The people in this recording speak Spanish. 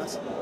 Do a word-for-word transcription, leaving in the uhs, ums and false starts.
Merci.